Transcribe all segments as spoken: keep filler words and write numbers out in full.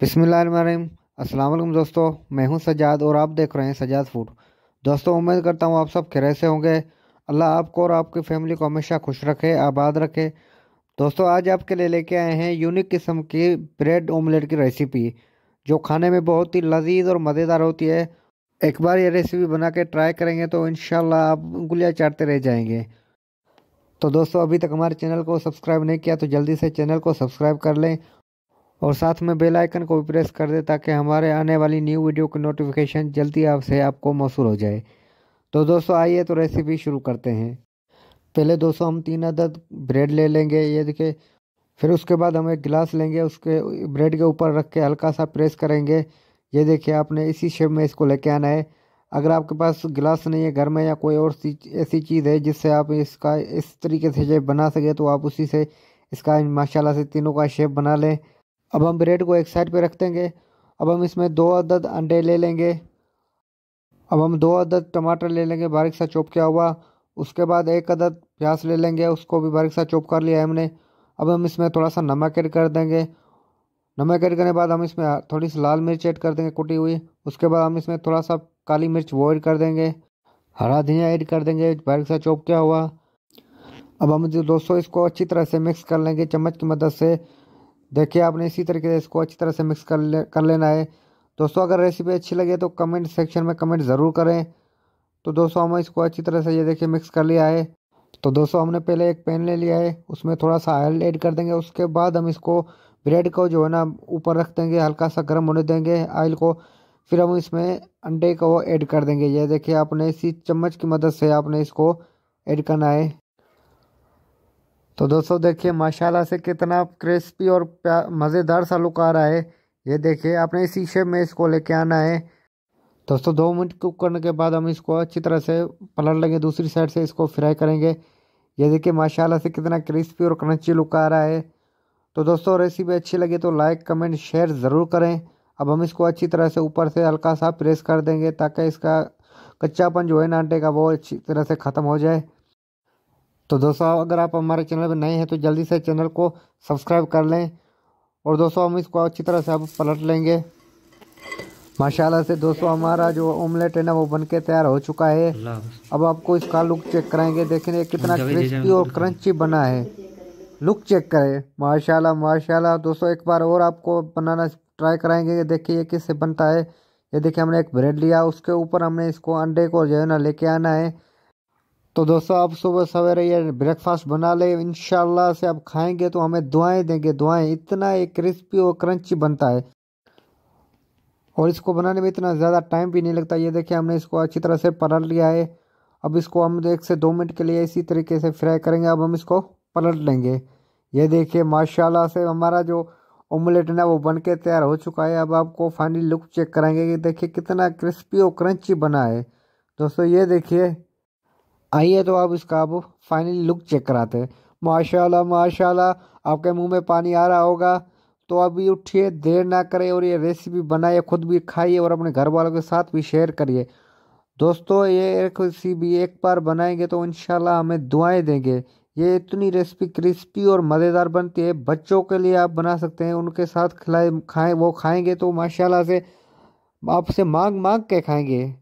बिस्मिल्लाहिर्रहमानिर्रहीम। अस्सलाम वालेकुम दोस्तों, मैं हूं सज्जाद और आप देख रहे हैं सज्जाद फूड। दोस्तों, उम्मीद करता हूं आप सब खैर से होंगे। अल्लाह आपको और आपकी फैमिली को हमेशा खुश रखे, आबाद रखे। दोस्तों, आज आपके लिए लेके आए हैं यूनिक किस्म की ब्रेड ऑमलेट की रेसिपी, जो खाने में बहुत ही लजीज और मज़ेदार होती है। एक बार ये रेसिपी बना के ट्राई करेंगे तो इंशाल्लाह आप उंगलियां चाटते रह जाएंगे। तो दोस्तों, अभी तक हमारे चैनल को सब्सक्राइब नहीं किया तो जल्दी से चैनल को सब्सक्राइब कर लें और साथ में बेल आइकन को भी प्रेस कर दें ताकि हमारे आने वाली न्यू वीडियो की नोटिफिकेशन जल्दी आपसे आपको मौसूल हो जाए। तो दोस्तों, आइए तो रेसिपी शुरू करते हैं। पहले दोस्तों हम तीन अदद ब्रेड ले लेंगे, ये देखिए। फिर उसके बाद हम एक गिलास लेंगे, उसके ब्रेड के ऊपर रख के हल्का सा प्रेस करेंगे। ये देखिए, आपने इसी शेप में इसको लेके आना है। अगर आपके पास गिलास नहीं है घर में, या कोई और ऐसी चीज़ है जिससे आप इसका इस तरीके से शेप बना सके, तो आप उसी से इसका माशाल्लाह से तीनों का शेप बना लें। अब हम ब्रेड को एक साइड पे रख देंगे। अब हम इसमें दो अदद अंडे ले लेंगे। अब हम दो अदद टमाटर ले लेंगे, बारीक सा चॉप किया हुआ। उसके बाद एक अदद प्याज ले लेंगे, उसको भी बारीक सा चॉप कर लिया है हमने। अब हम इसमें थोड़ा सा नमक ऐड कर देंगे। नमक ऐड करने के बाद हम इसमें थोड़ी सी लाल मिर्च ऐड कर देंगे, कुटी हुई। उसके बाद हम इसमें थोड़ा सा काली मिर्च वो ऐड कर देंगे। हरा धनिया ऐड कर देंगे, बारीक सा चॉप किया हुआ। अब हम दोस्तों इसको अच्छी तरह से मिक्स कर लेंगे चम्मच की मदद से। देखिए, आपने इसी तरीके से इसको अच्छी तरह से मिक्स कर ले कर लेना है। दोस्तों, अगर रेसिपी अच्छी लगे तो कमेंट सेक्शन में कमेंट ज़रूर करें। तो दोस्तों, हम इसको अच्छी तरह से ये देखिए मिक्स कर लिया है। तो दोस्तों, हमने पहले एक पैन ले लिया है, उसमें थोड़ा सा ऑयल ऐड कर देंगे। उसके बाद हम इसको ब्रेड को जो है ना ऊपर रख देंगे, हल्का सा गर्म होने देंगे ऑयल को। फिर हम इसमें अंडे को ऐड कर देंगे। ये देखिए, आपने इसी चम्मच की मदद से आपने इसको ऐड करना है। तो दोस्तों, देखिए माशाल्लाह से कितना क्रिस्पी और मज़ेदार सा लुक आ रहा है। ये देखिए, आपने इसी शेप में इसको लेके आना है। दोस्तों, दो मिनट कुक करने के बाद हम इसको अच्छी तरह से पलट लेंगे, दूसरी साइड से इसको फ्राई करेंगे। ये देखिए माशाल्लाह से कितना क्रिस्पी और क्रंची लुक आ रहा है। तो दोस्तों, रेसिपी अच्छी लगी तो लाइक कमेंट शेयर ज़रूर करें। अब हम इसको अच्छी तरह से ऊपर से हल्का सा प्रेस कर देंगे ताकि इसका कच्चापन जो है ना अंडे का वो अच्छी तरह से ख़त्म हो जाए। तो दोस्तों, अगर आप हमारे चैनल पर नए हैं तो जल्दी से चैनल को सब्सक्राइब कर लें। और दोस्तों, हम इसको अच्छी तरह से अब पलट लेंगे। माशाल्लाह से दोस्तों, हमारा जो ऑमलेट है ना वो बनके तैयार हो चुका है। अब आपको इसका लुक चेक कराएंगे, देखेंगे कितना क्रिस्पी और क्रंची बना है। लुक चेक करें, माशाल्लाह माशाल्लाह। दोस्तों, एक बार और आपको बनाना ट्राई कराएंगे। देखिए ये किससे बनता है। ये देखिए, हमने एक ब्रेड लिया, उसके ऊपर हमने इसको अंडे को जो है ना लेके आना है। तो दोस्तों, आप सुबह सवेरे ये ब्रेकफास्ट बना ले, इंशाल्लाह से आप खाएंगे तो हमें दुआएं देंगे, दुआएं। इतना ये क्रिस्पी और क्रंची बनता है और इसको बनाने में इतना ज़्यादा टाइम भी नहीं लगता। ये देखिए, हमने इसको अच्छी तरह से पलट लिया है। अब इसको हम एक से दो मिनट के लिए इसी तरीके से फ्राई करेंगे। अब हम इसको पलट लेंगे। ये देखिए माशाल्लाह से हमारा जो ऑमलेट है ना वो बनके तैयार हो चुका है। अब आपको फाइनली लुक चेक कराएंगे कि देखिए कितना क्रिस्पी और क्रंची बना है। दोस्तों, ये देखिए। आइए तो आप इसका अब फाइनली लुक चेक कराते हैं। माशाल्लाह माशाल्लाह, आपके मुंह में पानी आ रहा होगा। तो अभी उठिए, देर ना करें और ये रेसिपी बनाइए, खुद भी खाइए और अपने घर वालों के साथ भी शेयर करिए। दोस्तों, ये रेसिपी एक बार बनाएंगे तो इंशाल्लाह हमें दुआएं देंगे। ये इतनी रेसिपी क्रिस्पी और मज़ेदार बनती है। बच्चों के लिए आप बना सकते हैं, उनके साथ खिलाए खाएँ, वो खाएँगे तो माशाल्लाह से आपसे मांग मांग के खाएँगे।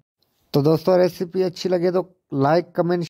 तो दोस्तों, रेसिपी अच्छी लगे तो लाइक कमेंट